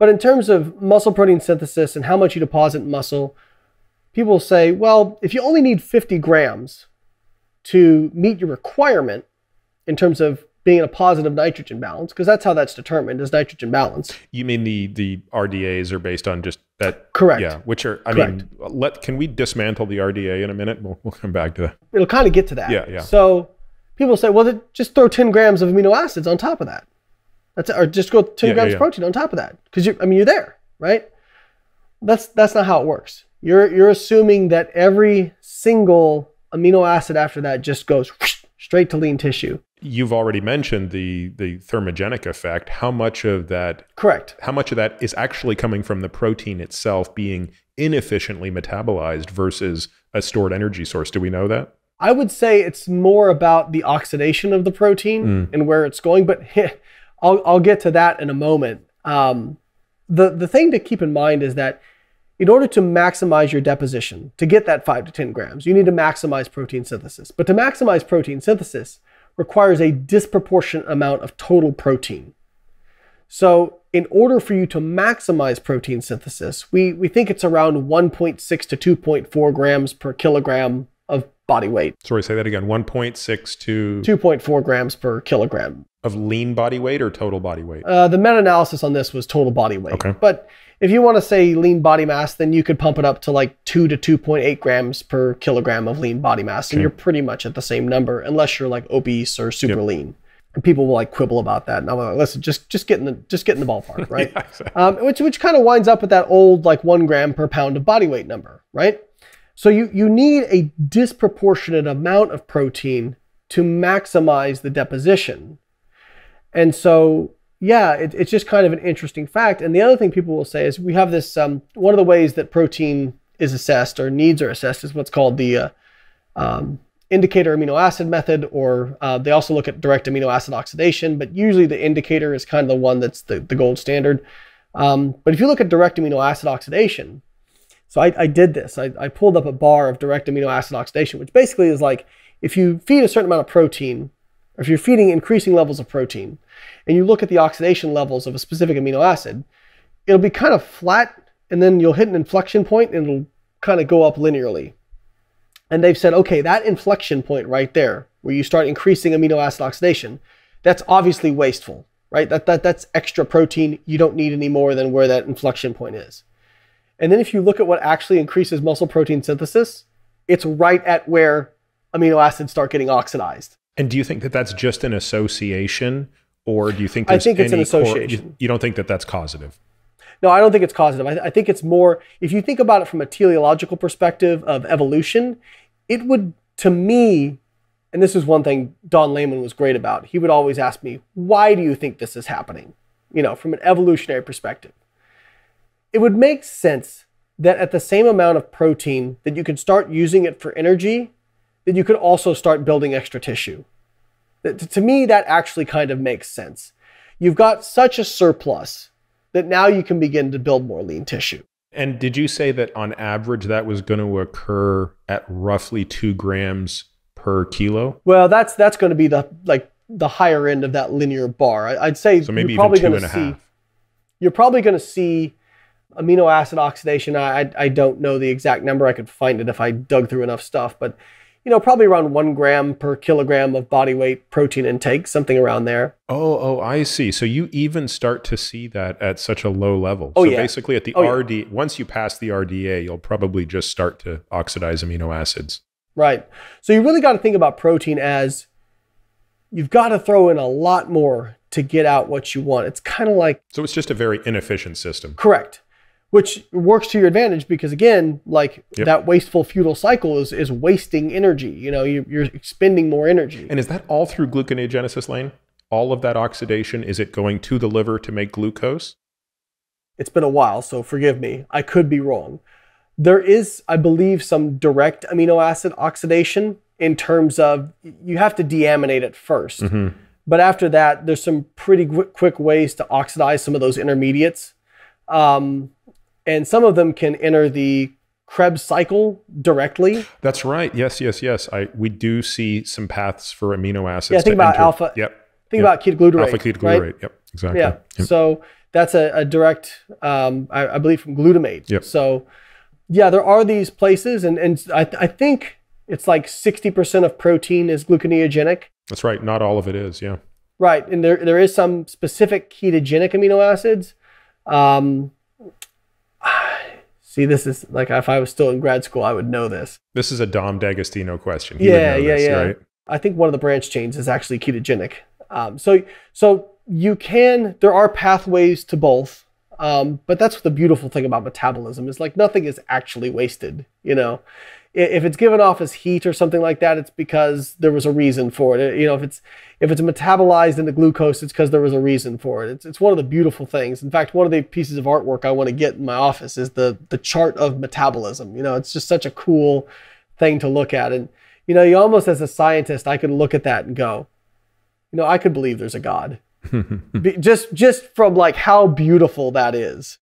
But in terms of muscle protein synthesis and how much you deposit in muscle, people say, well, if you only need 50 grams to meet your requirement in terms of being in a positive nitrogen balance, because that's how that's determined, is nitrogen balance. You mean the RDAs are based on just that? Correct. Yeah, which are, I mean, can we dismantle the RDA in a minute? We'll come back to that. It'll kind of get to that. Yeah, yeah. So people say, well, just throw 10 grams of amino acids on top of that. That's, or just go 10 grams of protein on top of that. Because, I mean, you're there, right? That's not how it works. You're assuming that every single amino acid after that just goes straight to lean tissue. You've already mentioned the thermogenic effect. How much of that, how much of that is actually coming from the protein itself being inefficiently metabolized versus a stored energy source? Do we know that? I would say it's more about the oxidation of the protein and where it's going, but I'll get to that in a moment. The thing to keep in mind is that in order to maximize your deposition, to get that 5 to 10 grams, you need to maximize protein synthesis. But to maximize protein synthesis requires a disproportionate amount of total protein. So in order for you to maximize protein synthesis, we think it's around 1.6 to 2.4 grams per kilogram of body weight. Sorry, say that again. 1.6 to 2.4 grams per kilogram. Of lean body weight or total body weight? The meta-analysis on this was total body weight. Okay. But if you want to say lean body mass, then you could pump it up to like 2 to 2.8 grams per kilogram of lean body mass. Okay. And you're pretty much at the same number, unless you're like obese or super lean. And people will like quibble about that. And I'm like, listen, just get in the ballpark, right? Yeah, exactly. Which kind of winds up with that old like 1 gram per pound of body weight number, right? So you need a disproportionate amount of protein to maximize the deposition. And so, yeah, it's just kind of an interesting fact. And the other thing people will say is we have this, one of the ways that protein is assessed or needs are assessed is what's called the indicator amino acid method, or they also look at direct amino acid oxidation, but usually the indicator is kind of the one that's the gold standard. But if you look at direct amino acid oxidation, so I did this, I pulled up a bar of direct amino acid oxidation, which basically is like, if you feed a certain amount of protein, if you're feeding increasing levels of protein and you look at the oxidation levels of a specific amino acid, it'll be kind of flat and then you'll hit an inflection point and it'll kind of go up linearly. And they've said, okay, that inflection point right there where you start increasing amino acid oxidation, that's obviously wasteful, right? That's extra protein. You don't need any more than where that inflection point is. And then if you look at what actually increases muscle protein synthesis, it's right at where amino acids start getting oxidized. And do you think that that's just an association, or do you think there's any... I think it's an association. You don't think that that's causative? No, I don't think it's causative. I think it's more, if you think about it from a teleological perspective of evolution, it would, to me, and this is one thing Don Layman was great about, he would always ask me, why do you think this is happening? You know, from an evolutionary perspective. It would make sense that at the same amount of protein that you can start using it for energy, that you could also start building extra tissue. To me, that actually kind of makes sense. You've got such a surplus that now you can begin to build more lean tissue. And did you say that on average that was going to occur at roughly 2 grams per kilo? Well, that's going to be the higher end of that linear bar. I'd say so maybe you're probably going to see. You're probably going to see amino acid oxidation. I don't know the exact number. I could find it if I dug through enough stuff, but you know, probably around 1 gram per kilogram of body weight protein intake, something around there. Oh, I see. So you even start to see that at such a low level. Oh, so basically at the once you pass the RDA, you'll probably just start to oxidize amino acids. Right. So you really got to think about protein as you've got to throw in a lot more to get out what you want. It's kind of like... So it's just a very inefficient system. Correct. Which works to your advantage because again, like that wasteful feudal cycle is wasting energy. You know, you're expending more energy. And is that all through gluconeogenesis, Lane? All of that oxidation, is it going to the liver to make glucose? It's been a while, so forgive me. I could be wrong. There is, I believe, some direct amino acid oxidation in terms of you have to deaminate it first. Mm-hmm. But after that, there's some pretty quick ways to oxidize some of those intermediates. And some of them can enter the Krebs cycle directly. That's right. Yes. We do see some paths for amino acids. Yeah, think about alpha ketoglutarate. Alpha ketoglutarate. Right? Yep, exactly. Yeah. Yep. So that's a direct, I believe, from glutamate. Yep. So yeah, there are these places, and I think it's like 60% of protein is gluconeogenic. That's right. Not all of it is, yeah. Right, and there is some specific ketogenic amino acids. See, this is like, if I was still in grad school, I would know this. This is a Dom D'Agostino question. He would know this, right? I think one of the branch chains is actually ketogenic. So you can, there are pathways to both, but that's the beautiful thing about metabolism is like nothing is actually wasted, you know? If it's given off as heat or something like that, it's because there was a reason for it. You know, if it's metabolized into glucose, it's because there was a reason for it. It's one of the beautiful things. In fact, one of the pieces of artwork I want to get in my office is the chart of metabolism. You know, it's just such a cool thing to look at. And, you know, you almost as a scientist, I could look at that and go, you know, I could believe there's a God. just from like how beautiful that is.